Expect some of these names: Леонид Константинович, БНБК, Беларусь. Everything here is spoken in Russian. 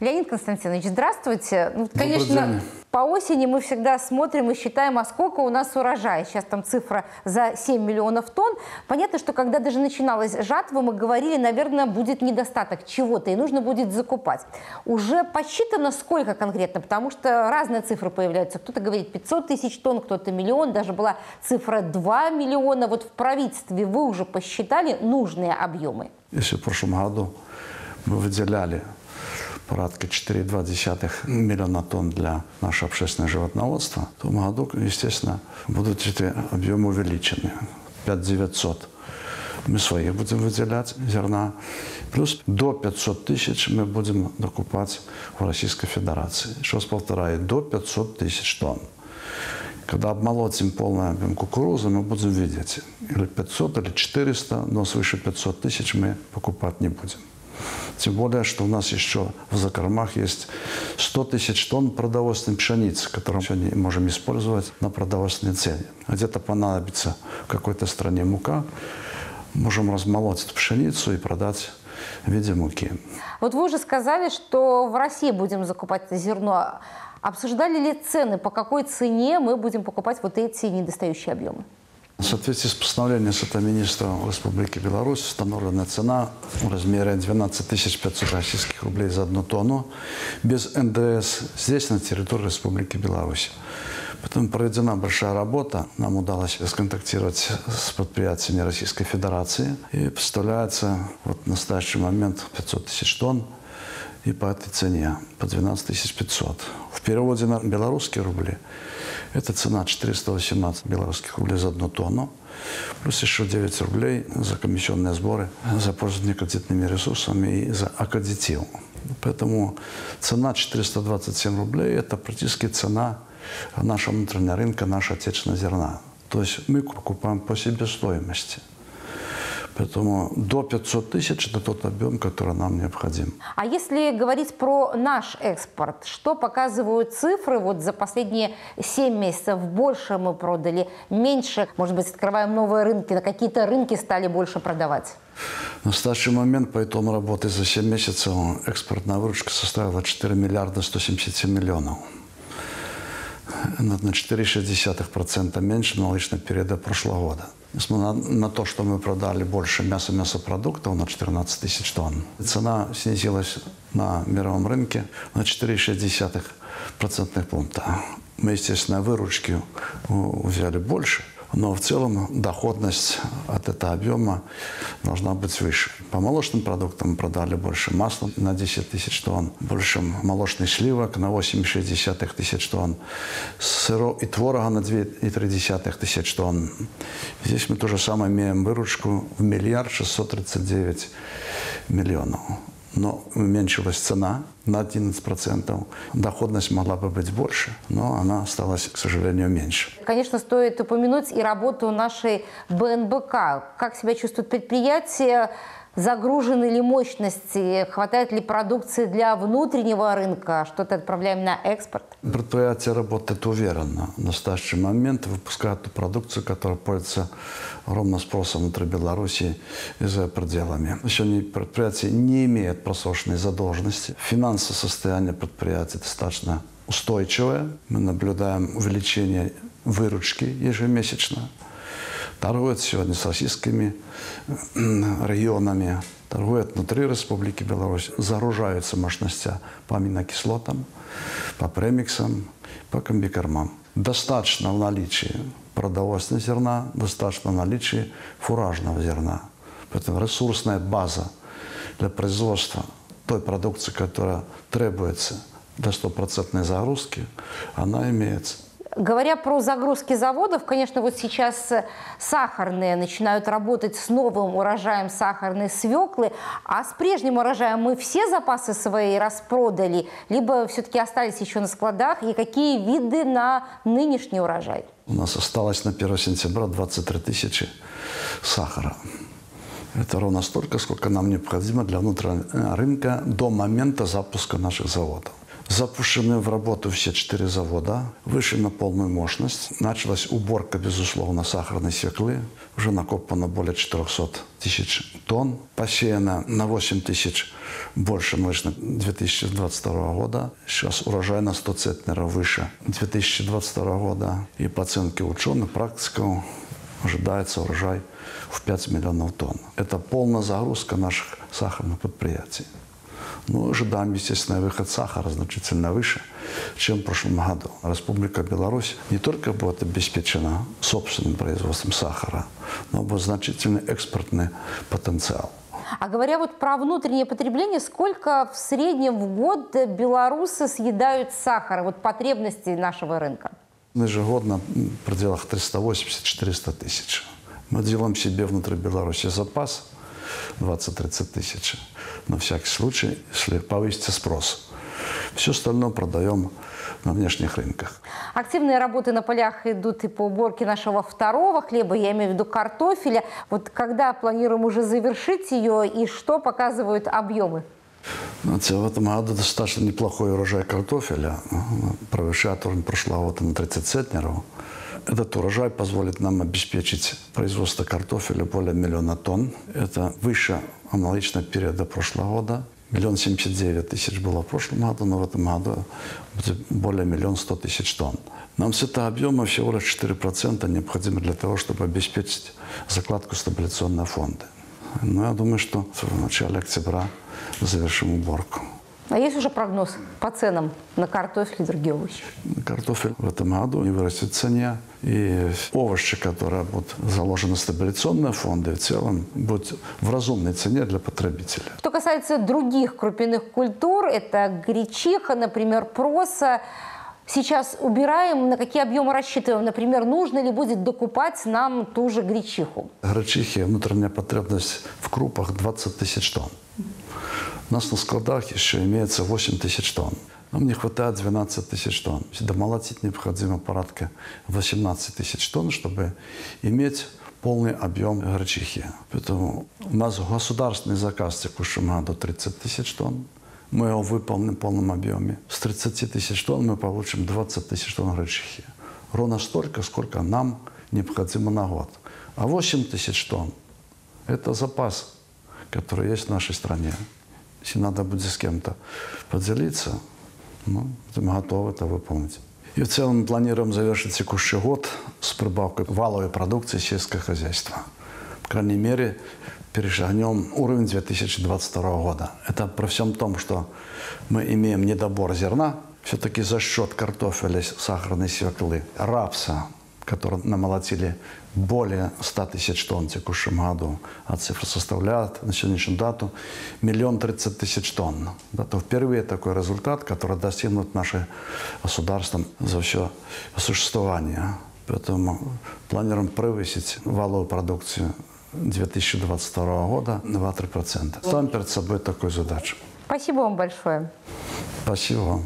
Леонид Константинович, здравствуйте. Ну, конечно, по осени мы всегда смотрим и считаем, а сколько у нас урожая. Сейчас там цифра за 7 миллионов тонн. Понятно, что когда даже начиналась жатва, мы говорили, наверное, будет недостаток чего-то и нужно будет закупать. Уже подсчитано сколько конкретно, потому что разные цифры появляются. Кто-то говорит 500 тысяч тонн, кто-то миллион, даже была цифра 2 миллиона. Вот в правительстве вы уже посчитали нужные объемы? Еще в прошлом году мы выделяли порядка 4,2 миллиона тонн для нашего общественного животноводства, то в этом году, естественно, будут эти объемы увеличены. 5,900 мы свои будем выделять зерна, плюс до 500 тысяч мы будем докупать в Российской Федерации. Еще раз повторяю, до 500 тысяч тонн. Когда обмолотим полный объем кукурузы, мы будем видеть, или 500, или 400, но свыше 500 тысяч мы покупать не будем. Тем более, что у нас еще в закормах есть 100 тысяч тонн продовольственной пшеницы, которую мы не можем использовать на продовольственной цене. Где-то понадобится в какой-то стране мука, можем размолоть эту пшеницу и продать в виде муки. Вот вы уже сказали, что в России будем закупать это зерно. Обсуждали ли цены, по какой цене мы будем покупать вот эти недостающие объемы? В соответствии с постановлением Совета Министров Республики Беларусь установлена цена в размере 12 500 российских рублей за одну тонну без НДС здесь, на территории Республики Беларусь. Потом проведена большая работа. Нам удалось сконтактировать с предприятиями Российской Федерации. И представляется вот в настоящий момент 500 тысяч тонн и по этой цене, по 12 500. В переводе на белорусские рубли это цена 418 белорусских рублей за одну тонну, плюс еще 9 рублей за комиссионные сборы, за пользование кредитными ресурсами и за аккредитив. Поэтому цена 427 рублей – это практически цена нашего внутреннего рынка, нашего отечественного зерна. То есть мы покупаем по себестоимости. Поэтому до 500 тысяч – это тот объем, который нам необходим. А если говорить про наш экспорт, что показывают цифры? Вот за последние 7 месяцев больше мы продали, меньше. Может быть, открываем новые рынки, на какие-то рынки стали больше продавать? На настоящий момент по итогам работы за 7 месяцев экспортная выручка составила 4 миллиарда 177 миллионов. На 4,6% меньше аналогичного периода прошлого года. Несмотря на то, что мы продали больше мяса и мясопродуктов на 14 тысяч тонн, цена снизилась на мировом рынке на 4,6% пункта. Мы, естественно, выручки взяли больше, но в целом доходность от этого объема должна быть выше. По молочным продуктам мы продали больше масла на 10 тысяч тонн, больше молочных сливок на 8,6 тысяч тонн, сыров и творога на 2,3 тысяч тонн. Здесь мы тоже самое имеем выручку в 1 639 000 000. Но уменьшилась цена на 11%. Доходность могла бы быть больше, но она осталась, к сожалению, меньше. Конечно, стоит упомянуть и работу нашей БНБК. Как себя чувствует предприятие? Загружены ли мощности? Хватает ли продукции для внутреннего рынка? Что-то отправляем на экспорт? Предприятие работает уверенно. В настоящий момент выпускают ту продукцию, которая пользуется ровно спросом внутри Беларуси и за пределами. Сегодня предприятие не имеет просроченной задолженности. Финансовое состояние предприятия достаточно устойчивое. Мы наблюдаем увеличение выручки ежемесячно. Торгуют сегодня с российскими регионами, торгуют внутри Республики Беларусь, загружаются мощности по аминокислотам, по премиксам, по комбикормам. Достаточно в наличии продовольственного зерна, достаточно в наличии фуражного зерна. Поэтому ресурсная база для производства той продукции, которая требуется для стопроцентной загрузки, она имеется. Говоря про загрузки заводов, конечно, вот сейчас сахарные начинают работать с новым урожаем сахарной свеклы, а с прежним урожаем мы все запасы свои распродали, либо все-таки остались еще на складах, и какие виды на нынешний урожай? У нас осталось на 1 сентября 23 тысячи сахара. Это ровно столько, сколько нам необходимо для внутреннего рынка до момента запуска наших заводов. Запущены в работу все 4 завода, вышли на полную мощность. Началась уборка, безусловно, сахарной свеклы. Уже накопано более 400 тысяч тонн. Посеяно на 8 тысяч больше мощно 2022 года. Сейчас урожай на 100 центнеров выше 2022 года. И по оценке ученых, практиков, ожидается урожай в 5 миллионов тонн. Это полная загрузка наших сахарных предприятий. Ну, ожидаем, естественно, выход сахара значительно выше, чем в прошлом году. Республика Беларусь не только будет обеспечена собственным производством сахара, но будет значительный экспортный потенциал. А говоря вот про внутреннее потребление, сколько в среднем в год белорусы съедают сахара, вот потребности нашего рынка? Ежегодно в пределах 380-400 тысяч. Мы делаем себе внутри Беларуси запас 20-30 тысяч. На всякий случай, если повысится спрос. Все остальное продаем на внешних рынках. Активные работы на полях идут и по уборке нашего второго хлеба, я имею в виду картофеля. Вот когда планируем уже завершить ее и что показывают объемы? В этом году достаточно неплохой урожай картофеля. Превышает уровень прошлого года на 30 центнеров. Этот урожай позволит нам обеспечить производство картофеля более 1 миллиона тонн. Это выше аналогичного периода прошлого года. 1 790 000 было в прошлом году, но в этом году более 1 100 000 тонн. Нам с этого объема всего лишь 4% необходимо для того, чтобы обеспечить закладку стабилизационного фонда. Но я думаю, что в начале октября завершим уборку. А есть уже прогноз по ценам на картофель и другие овощи? Картофель в этом году не вырастет в цене. И овощи, которые будут заложены в стабилизационные фонды, в целом будут в разумной цене для потребителя. Что касается других крупных культур, это гречиха, например, проса. Сейчас убираем, на какие объемы рассчитываем? Например, нужно ли будет докупать нам ту же гречиху? Гречихе внутренняя потребность в крупах 20 тысяч тонн. У нас на складах еще имеется 8 тысяч тонн. Нам не хватает 12 тысяч тонн. Домолотить необходимо порядка 18 тысяч тонн, чтобы иметь полный объем гречихи. Поэтому у нас государственный заказ в текущем году 30 тысяч тонн. Мы его выполним в полном объеме. С 30 тысяч тонн мы получим 20 тысяч тонн гречихи. Ровно столько, сколько нам необходимо на год. А 8 тысяч тонн – это запас, который есть в нашей стране. Если надо будет с кем-то поделиться, ну, мы готовы это выполнить. И в целом мы планируем завершить текущий год с прибавкой валовой продукции сельского хозяйства. По крайней мере, перешагнем уровень 2022 года. Это при всем том, что мы имеем недобор зерна, все-таки за счет картофеля, сахарной свеклы, рапса, которые намолотили более 100 тысяч тонн в текущем году. А цифра составляет на сегодняшнюю дату 1 030 000 тонн. Это впервые такой результат, который достигнут нашим государством за все существование. Поэтому планируем превысить валовую продукцию 2022 года на 2-3%. Ставим перед собой такую задачу. Спасибо вам большое. Спасибо вам.